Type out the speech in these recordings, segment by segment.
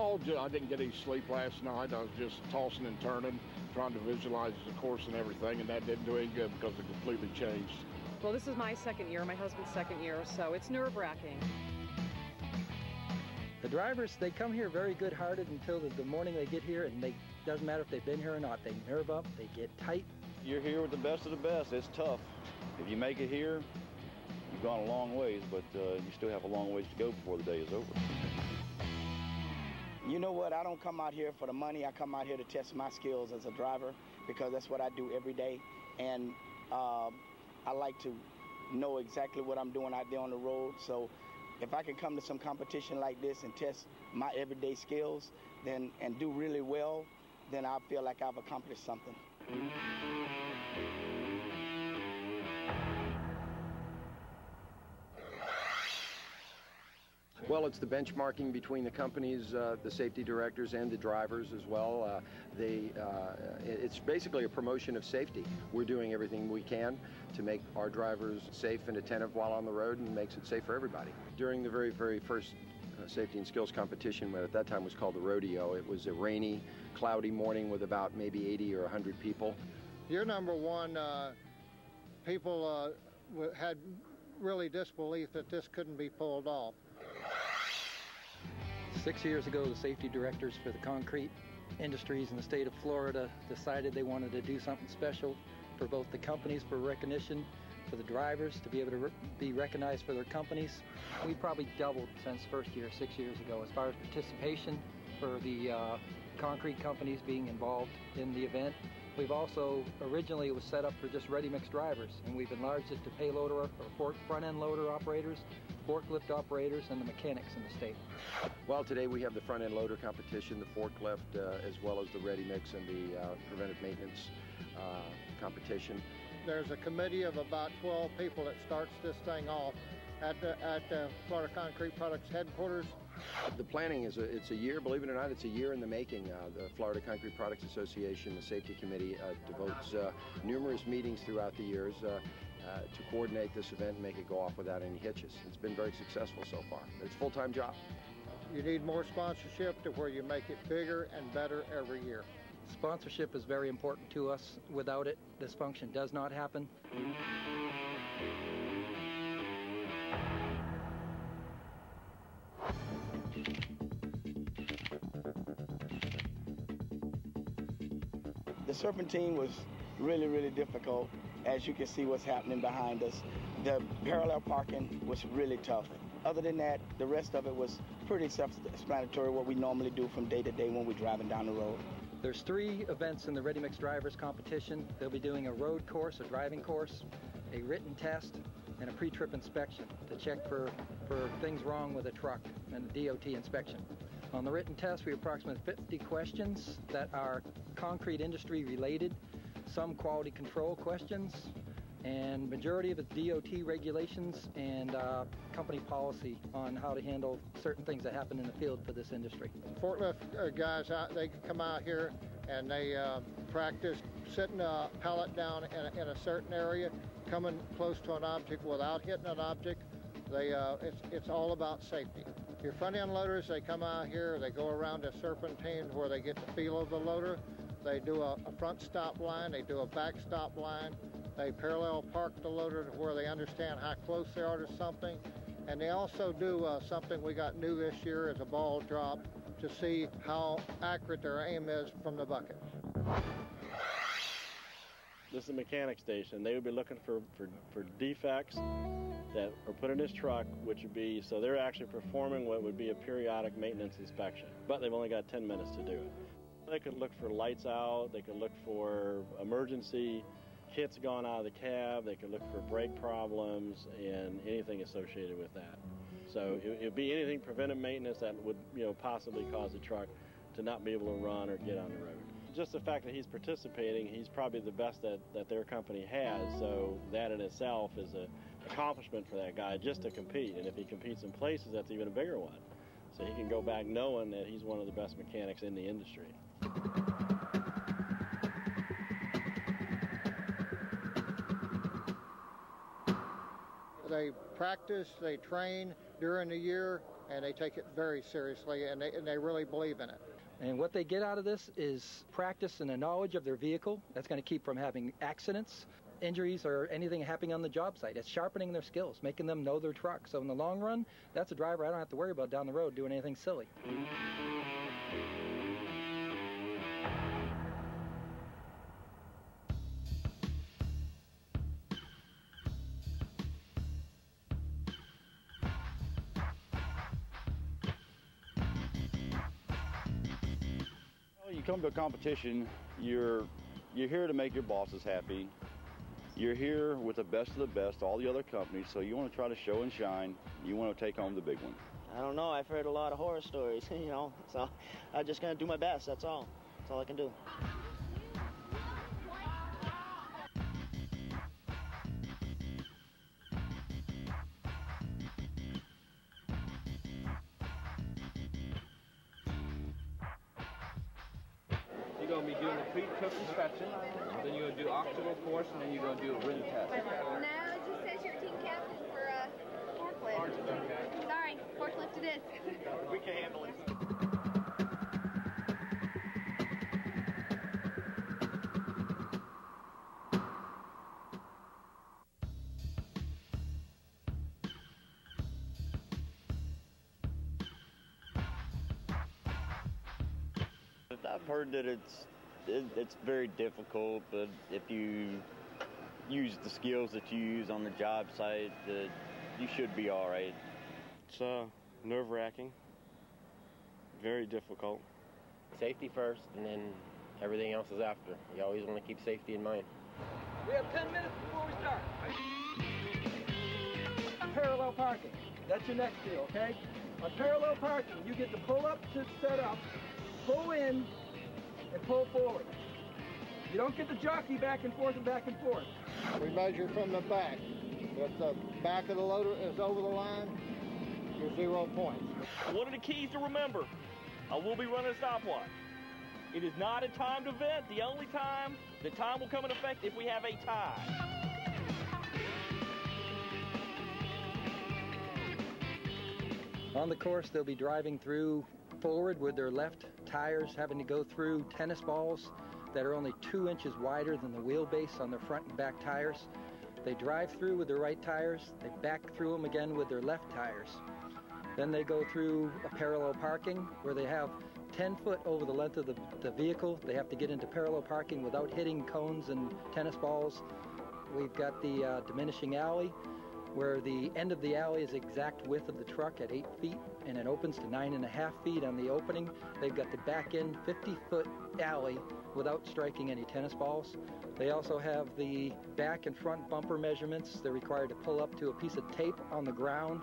I didn't get any sleep last night. I was just tossing and turning, trying to visualize the course and everything, and that didn't do any good because it completely changed. Well, this is my second year, my husband's second year, so it's nerve-wracking. The drivers, they come here very good-hearted until the morning they get here, and it doesn't matter if they've been here or not. They nerve up, they get tight. You're here with the best of the best. It's tough. If you make it here, you've gone a long ways, but you still have a long ways to go before the day is over. You know what? I don't come out here for the money. I come out here to test my skills as a driver because that's what I do every day. And I like to know exactly what I'm doing out there on the road. So if I can come to some competition like this and test my everyday skills then and do really well, then I feel like I've accomplished something. Well, it's the benchmarking between the companies, the safety directors, and the drivers as well. It's basically a promotion of safety. We're doing everything we can to make our drivers safe and attentive while on the road, and makes it safe for everybody. During the very, very first safety and skills competition, what at that time was called the rodeo, it was a rainy, cloudy morning with about maybe 80 or 100 people. Year number one, people had really disbelief that this couldn't be pulled off. 6 years ago, the safety directors for the concrete industries in the state of Florida decided they wanted to do something special for both the companies for recognition, for the drivers to be able to be recognized for their companies. We probably doubled since first year, 6 years ago, as far as participation for the concrete companies being involved in the event. We've also, originally it was set up for just ready-mix drivers, and we've enlarged it to payloader or front-end loader operators, forklift operators, and the mechanics in the state. Well, today we have the front-end loader competition, the forklift, as well as the ready-mix and the preventive maintenance competition. There's a committee of about 12 people that starts this thing off at the Florida Concrete Products headquarters. The planning is it's a year, believe it or not, it's a year in the making. The Florida Concrete Products Association, the safety committee, devotes numerous meetings throughout the years to coordinate this event and make it go off without any hitches. It's been very successful so far. It's a full-time job. You need more sponsorship to where you make it bigger and better every year. Sponsorship is very important to us. Without it, this function does not happen. The serpentine was really, really difficult. As you can see what's happening behind us, the parallel parking was really tough. Other than that, the rest of it was pretty self-explanatory, what we normally do from day to day when we're driving down the road. There's 3 events in the Ready Mix Drivers competition. They'll be doing a road course, a driving course, a written test, and a pre-trip inspection to check for things wrong with a truck, and a DOT inspection. On the written test, we have approximately 50 questions that are concrete industry related, some quality control questions, and majority of it's DOT regulations and company policy on how to handle certain things that happen in the field for this industry. Forklift guys, they come out here and they practice sitting a pallet down in a certain area, coming close to an object without hitting an object. It's all about safety. Your front-end loaders, they come out here, they go around a serpentine where they get the feel of the loader. They do a front stop line, they do a back stop line. They parallel park the loader to where they understand how close they are to something. And they also do something we got new this year is a ball drop to see how accurate their aim is from the bucket. This is the mechanic station. They would be looking for defects that are put in this truck, which would be, so they're actually performing what would be a periodic maintenance inspection, but they've only got 10 minutes to do it. They could look for lights out, they could look for emergency kits gone out of the cab, they could look for brake problems and anything associated with that. So it would be anything preventive maintenance that would, you know, possibly cause the truck to not be able to run or get on the road. Just the fact that he's participating, he's probably the best that their company has, so that in itself is an accomplishment for that guy just to compete, and if he competes in places, that's even a bigger one. So he can go back knowing that he's one of the best mechanics in the industry. They practice, they train during the year, and they take it very seriously, and they really believe in it. And what they get out of this is practice and a knowledge of their vehicle. That's going to keep from having accidents, injuries, or anything happening on the job site. It's sharpening their skills, making them know their truck. So in the long run, that's a driver I don't have to worry about down the road doing anything silly. You come to a competition, you're here to make your bosses happy. You're here with the best of the best, all the other companies, so you want to try to show and shine. You want to take home the big one. I don't know, I've heard a lot of horror stories, you know, so I'm just going to do my best, that's all. That's all I can do. You're going to be doing the pre-trip inspection, then you're going to do obstacle course, and then you're going to do a written test. No, it just says you're team captain for forklift. Sorry, forklift it is. We can handle it. I've heard that it's very difficult, but if you use the skills that you use on the job site, you should be all right. It's nerve-wracking, very difficult. Safety first, and then everything else is after. You always want to keep safety in mind. We have 10 minutes before we start. Parallel parking, that's your next deal, okay? On parallel parking, you get to pull up to set up, pull in, and pull forward. You don't get the jockey back and forth and back and forth. We measure from the back. If the back of the loader is over the line, you're 0 points. One of the keys to remember, I will be running a stopwatch. It is not a timed event. The only time, the time will come into effect if we have a tie. On the course, they'll be driving through forward with their left tires, having to go through tennis balls that are only 2 inches wider than the wheelbase on their front and back tires. They drive through with their right tires, they back through them again with their left tires. Then they go through a parallel parking where they have 10 foot over the length of the vehicle. They have to get into parallel parking without hitting cones and tennis balls. We've got the diminishing alley, where the end of the alley is exact width of the truck at 8 feet, and it opens to 9.5 feet on the opening. They've got the back end 50-foot alley without striking any tennis balls. They also have the back and front bumper measurements. They're required to pull up to a piece of tape on the ground.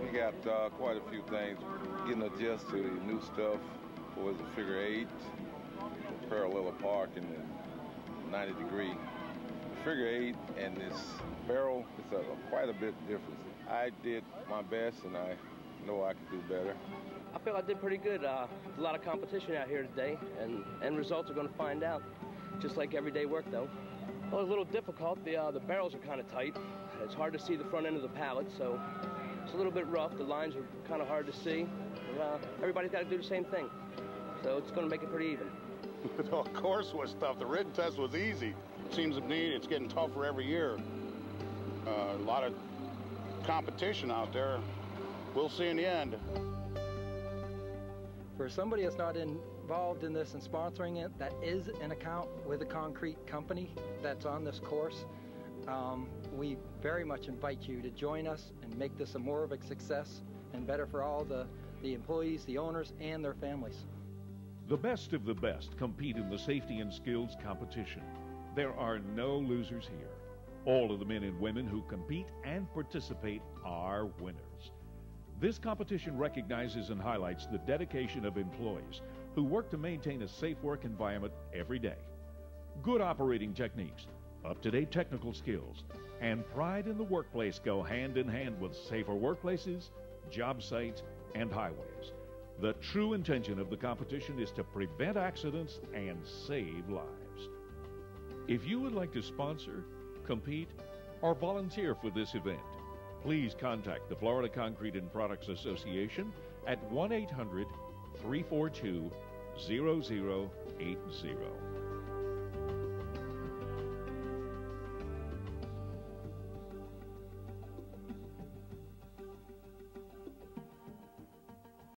We got quite a few things, getting adjusted to the new stuff. What was it, figure 8? Parallel parking, 90 degree. Figure 8 and this barrel, it's quite a bit difference. I did my best and I know I could do better. I feel I did pretty good. A lot of competition out here today, and end results are going to find out. Just like everyday work though. Well, it's a little difficult. The barrels are kind of tight. It's hard to see the front end of the pallet, so it's a little bit rough. The lines are kind of hard to see. But, everybody's got to do the same thing. So it's going to make it pretty even. The course was tough. The written test was easy. It seems to me it's getting tougher every year. A lot of competition out there. We'll see in the end. For somebody that's not involved in this and sponsoring it, that is an account with a concrete company that's on this course. We very much invite you to join us and make this a more of a success and better for all the employees, the owners, and their families. The best of the best compete in the safety and skills competition. There are no losers here. All of the men and women who compete and participate are winners. This competition recognizes and highlights the dedication of employees who work to maintain a safe work environment every day. Good operating techniques, up-to-date technical skills, and pride in the workplace go hand in hand with safer workplaces, job sites, and highways. The true intention of the competition is to prevent accidents and save lives. If you would like to sponsor, compete, or volunteer for this event, please contact the Florida Concrete and Products Association at 1-800-342-0080.